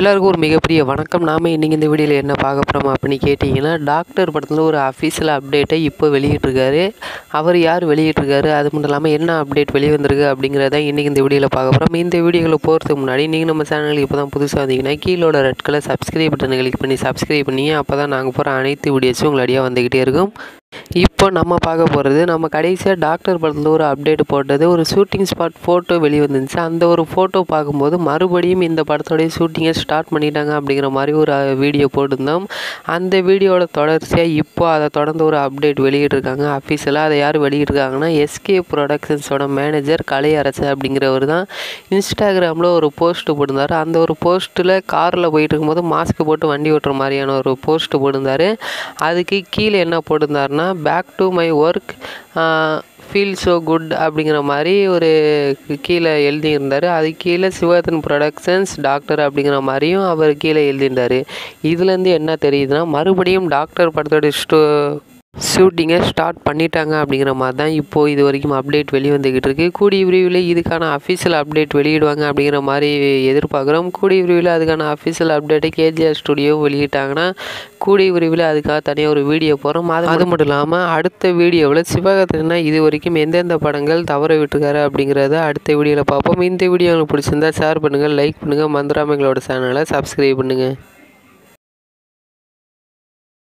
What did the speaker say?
எல்லாருக்கும் ஒரு மிகப்பெரிய வணக்கம். நாம் இன்றைக்கி இந்த வீடியோவில் என்ன பார்க்க போகிறோம் அப்படின்னு கேட்டிங்கன்னா, டாக்டர் படத்தில் ஒரு அஃபீஷியல் அப்டேட்டை இப்போ வெளியிட்டிருக்காரு. அவர் யார் வெளியிட்டிருக்காரு, அது மட்டும் இல்லாமல் என்ன அப்டேட் வெளிவந்திருக்கு அப்படிங்கிறத இன்றைக்கி இந்த வீடியோவில் பார்க்க போகிறோம். இந்த வீடியோவில் போகிறதுக்கு முன்னாடி நீங்கள் நம்ம சேனலுக்கு இப்போ தான் புதுசாக வந்தீங்கன்னா கீழோட ரெட் கலர் சப்ஸ்கிரைப் பட்டனை கிளிக் பண்ணி சப்ஸ்கிரைப் பண்ணி, அப்போ தான் நாங்கள் போகிற அனைத்து வீடியோஸும் உங்களுடைய வந்துக்கிட்டே இருக்கும். இப்போ நம்ம பார்க்க போகிறது, நம்ம கடைசியாக டாக்டர் படத்தில் ஒரு அப்டேட் போட்டது ஒரு ஷூட்டிங் ஸ்பாட் ஃபோட்டோ வெளிவந்துருந்துச்சு. அந்த ஒரு ஃபோட்டோ பார்க்கும்போது மறுபடியும் இந்த படத்தோடைய ஷூட்டிங்கை ஸ்டார்ட் பண்ணிட்டாங்க அப்படிங்கிற மாதிரி ஒரு வீடியோ போட்டிருந்தோம். அந்த வீடியோட தொடர்ச்சியாக இப்போ அதை தொடர்ந்து ஒரு அப்டேட் வெளியிட்டிருக்காங்க அஃபீஷியலாக. அதை யார் வெளியிட்டிருக்காங்கன்னா, எஸ்கே ப்ரொடக்ஷன்ஸோட மேனேஜர் கலையரசு அப்படிங்கிறவர் தான் இன்ஸ்டாகிராமில் ஒரு போஸ்ட்டு போட்டிருந்தார். அந்த ஒரு போஸ்ட்டில் காரில் போயிட்டு இருக்கும்போது மாஸ்க் போட்டு வண்டி ஓட்டுற மாதிரியான ஒரு போஸ்ட்டு போட்டிருந்தார். அதுக்கு கீழே என்ன போட்டிருந்தாருன்னா, back to my work feel so good அப்படிங்கிற மாதிரி ஒரு கீழே எழுதியிருந்தார். அது கீழே சிவரத்தன் ப்ரொடக்ஷன்ஸ் டாக்டர் அப்படிங்கிற மாதிரியும் அவர் கீழே எழுதியிருந்தார். இதுலேருந்து என்ன தெரியுதுன்னா, மறுபடியும் டாக்டர் படத்தோட ஷூட்டிங்கை ஸ்டார்ட் பண்ணிட்டாங்க அப்படிங்கிற மாதிரி தான் இப்போது இது வரைக்கும் அப்டேட் வெளிவந்துக்கிட்டு இருக்குது. கூடிய விரைவில் இதுக்கான அஃபிஷியல் அப்டேட் வெளியிடுவாங்க அப்படிங்கிற மாதிரி எதிர்பார்க்குறோம். கூடிய விரைவில் அதுக்கான அஃபிஷியல் அப்டேட்டை கேஜிஆர் ஸ்டுடியோவும் வெளியிட்டாங்கன்னா கூடிய விரைவில் அதுக்காக தனியாக ஒரு வீடியோ போகிறோம். அது மட்டும் இல்லாமல் அடுத்த வீடியோவில் சிவகார்த்திகேயன் இது வரைக்கும் எந்தெந்த படங்கள் தவற விட்டுருக்காரு அப்படிங்கிறத அடுத்த வீடியோவில் பார்ப்போம். இந்த வீடியோ உங்களுக்கு பிடிச்சிருந்தால் ஷேர் பண்ணுங்கள், லைக் பண்ணுங்கள், மந்திராமைகளோட சேனலை சப்ஸ்கிரைப் பண்ணுங்கள்.